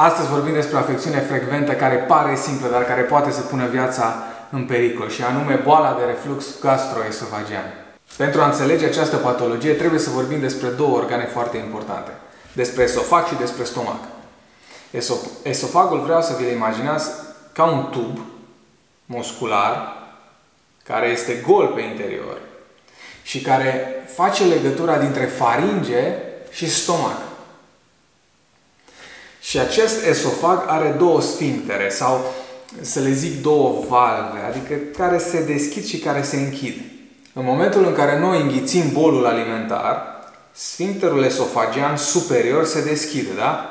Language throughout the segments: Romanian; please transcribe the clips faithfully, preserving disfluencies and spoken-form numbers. Astăzi vorbim despre o afecțiune frecventă care pare simplă, dar care poate să pună viața în pericol, și anume boala de reflux gastroesofagean. Pentru a înțelege această patologie, trebuie să vorbim despre două organe foarte importante. Despre esofag și despre stomac. Esop- esofagul, vreau să vi-l imaginați ca un tub muscular care este gol pe interior și care face legătura dintre faringe și stomac. Și acest esofag are două sfinctere, sau să le zic două valve, adică care se deschid și care se închid. În momentul în care noi înghițim bolul alimentar, sfincterul esofagean superior se deschide, da?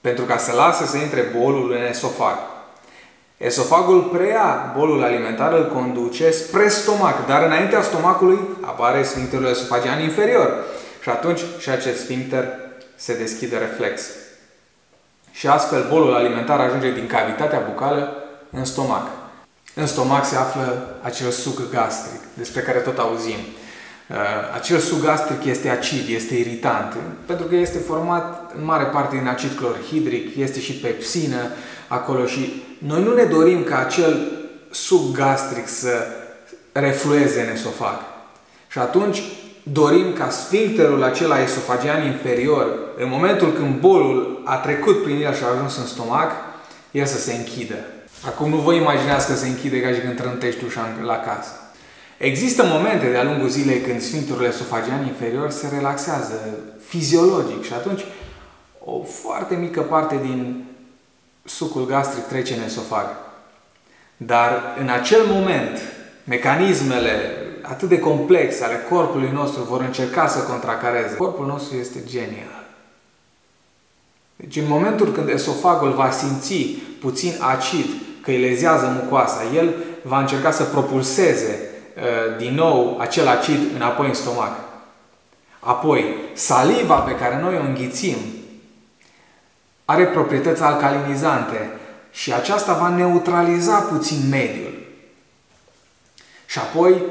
Pentru ca să lasă să intre bolul în esofag. Esofagul preia bolul alimentar, îl conduce spre stomac, dar înaintea stomacului apare sfincterul esofagean inferior. Și atunci și acest sfincter se deschide reflex. Și astfel bolul alimentar ajunge din cavitatea bucală în stomac. În stomac se află acel suc gastric, despre care tot auzim. Acel suc gastric este acid, este irritant, pentru că este format în mare parte din acid clorhidric, este și pepsină acolo și noi nu ne dorim ca acel suc gastric să reflueze în esofag. Și atunci dorim ca sfincterul acela esofagean inferior, în momentul când bolul a trecut prin el și a ajuns în stomac, el să se închidă. Acum nu vă imaginați că se închide ca și când trântești ușa la casă. Există momente de-a lungul zilei când sfincterul esofagean inferior se relaxează fiziologic și atunci o foarte mică parte din sucul gastric trece în esofag. Dar în acel moment, mecanismele atât de complexe ale corpului nostru vor încerca să contracareze. Corpul nostru este genial. Deci în momentul când esofagul va simți puțin acid, că îi lezează mucoasa, el va încerca să propulseze din nou acel acid înapoi în stomac. Apoi, saliva pe care noi o înghițim are proprietăți alcalinizante și aceasta va neutraliza puțin mediul. Și apoi,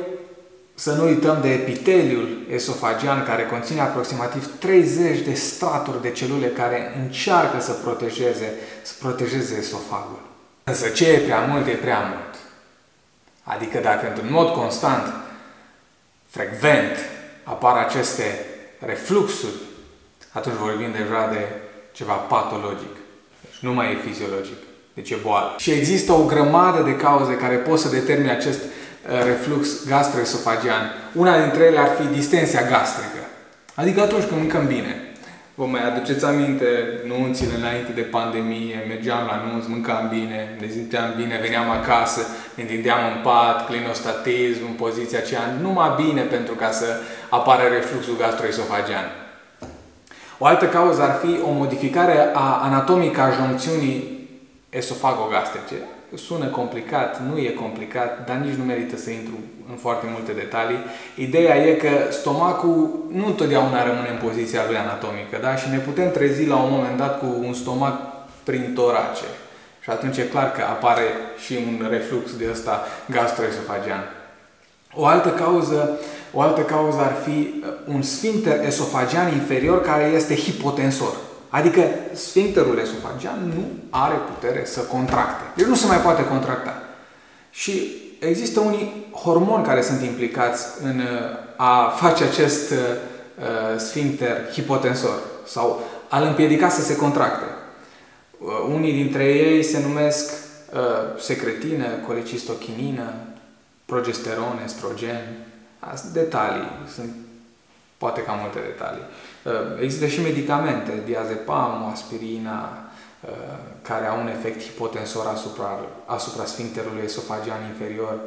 să nu uităm de epiteliul esofagean, care conține aproximativ treizeci de straturi de celule care încearcă să protejeze, să protejeze esofagul. Însă ce e prea mult, e prea mult. Adică dacă într-un mod constant, frecvent, apar aceste refluxuri, atunci vorbim deja de ceva patologic. Deci nu mai e fiziologic. Deci e boală. Și există o grămadă de cauze care pot să determine acest reflux gastroesofagean. Una dintre ele ar fi distensia gastrică. Adică atunci când mâncăm bine. Vă mai aduceți aminte nunțile înainte de pandemie? Mergeam la nunți, mâncam bine, ne simteam bine, veneam acasă, ne întindeam în pat, clinostatism, în poziția aceea, numai bine, pentru ca să apară refluxul gastroesofagean. O altă cauză ar fi o modificare a anatomică a joncțiunii esofagogastrice. Sună complicat, nu e complicat, dar nici nu merită să intru în foarte multe detalii. Ideea e că stomacul nu întotdeauna rămâne în poziția lui anatomică, da? Și ne putem trezi la un moment dat cu un stomac prin torace. Și atunci e clar că apare și un reflux de ăsta gastroesofagean. O altă cauză, o altă cauză ar fi un sfincter esofagean inferior care este hipotensor. Adică sfincterul esofagean nu are putere să contracte. Deci nu se mai poate contracta. Și există unii hormoni care sunt implicați în a face acest uh, sfincter hipotensor sau a-l împiedica să se contracte. Uh, unii dintre ei se numesc uh, secretină, colecistochinină, progesteron, estrogen. Detalii. Sunt poate cam multe detalii. Există și medicamente, diazepamul, aspirina, care au un efect hipotensor asupra, asupra sfincterului esofagean inferior,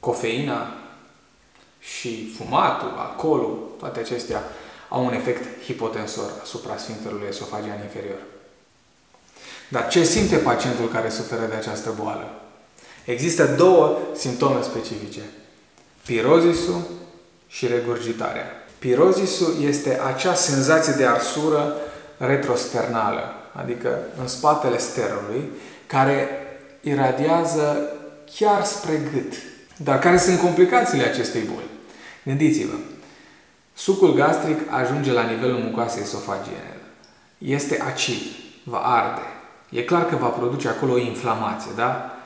cofeina și fumatul, alcoolul, toate acestea au un efect hipotensor asupra sfincterului esofagean inferior. Dar ce simte pacientul care suferă de această boală? Există două simptome specifice. Pirozisul și regurgitarea. Pirozisul este acea senzație de arsură retrosternală, adică în spatele sterului, care iradiază chiar spre gât. Dar care sunt complicațiile acestei boli? Gândiți-vă, sucul gastric ajunge la nivelul mucoasei esofagiene. Este acid. va arde. E clar că va produce acolo o inflamație, da?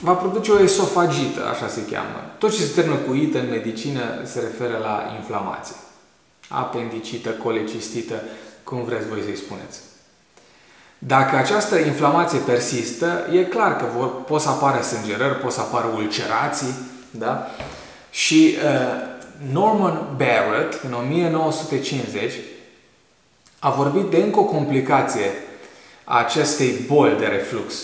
Va produce o esofagită, așa se cheamă. Tot ce se termină cu ită în medicină se referă la inflamație. Apendicită, colecistită, cum vreți voi să-i spuneți. Dacă această inflamație persistă, e clar că vor, pot să apară sângerări, pot să apară ulcerații, da? Și uh, Norman Barrett, în o mie nouă sute cincizeci, a vorbit de încă o complicație a acestei boli de reflux.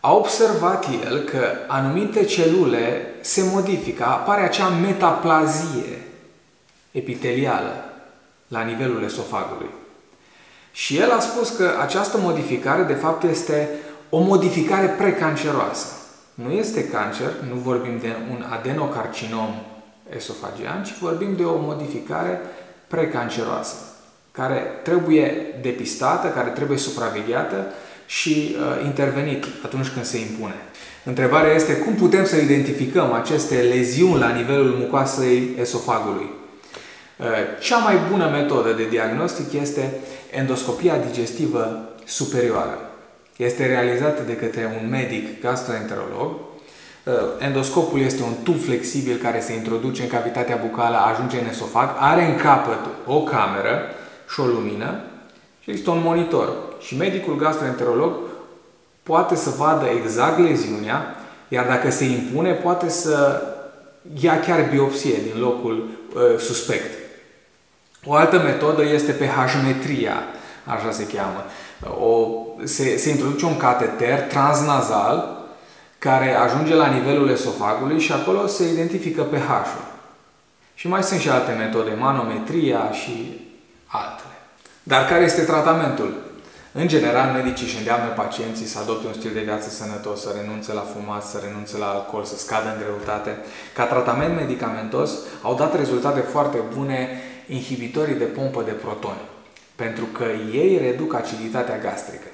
A observat el că anumite celule se modifică, apare acea metaplazie epitelială la nivelul esofagului. Și el a spus că această modificare, de fapt, este o modificare precanceroasă. Nu este cancer, nu vorbim de un adenocarcinom esofagian, ci vorbim de o modificare precanceroasă, care trebuie depistată, care trebuie supravegheată și uh, intervenit atunci când se impune. Întrebarea este cum putem să identificăm aceste leziuni la nivelul mucoasei esofagului. Uh, cea mai bună metodă de diagnostic este endoscopia digestivă superioară. Este realizată de către un medic gastroenterolog. Uh, endoscopul este un tub flexibil care se introduce în cavitatea bucală, ajunge în esofag, are în capăt o cameră și o lumină și există un monitor. Și medicul gastroenterolog poate să vadă exact leziunea, iar dacă se impune, poate să ia chiar biopsie din locul uh, suspect. O altă metodă este pH-metria, așa se cheamă. O, se, se introduce un cateter transnazal care ajunge la nivelul esofagului și acolo se identifică pH-ul. Și mai sunt și alte metode, manometria și altele. Dar care este tratamentul? În general, medicii își îndeamnă pacienții să adopte un stil de viață sănătos, să renunțe la fumat, să renunțe la alcool, să scadă în greutate. Ca tratament medicamentos au dat rezultate foarte bune inhibitorii de pompă de protoni, pentru că ei reduc aciditatea gastrică.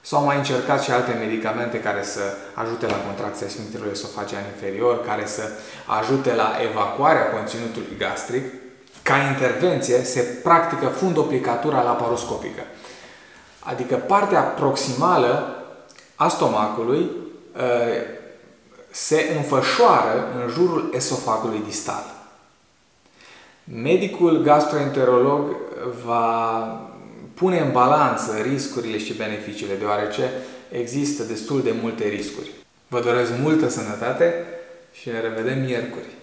S-au mai încercat și alte medicamente care să ajute la contracția sfincterului esofagean inferior, care să ajute la evacuarea conținutului gastric. Ca intervenție se practică fundoplicatura laparoscopică, adică partea proximală a stomacului se înfășoară în jurul esofagului distal. Medicul gastroenterolog va pune în balanță riscurile și beneficiile, deoarece există destul de multe riscuri. Vă doresc multă sănătate și ne revedem miercuri!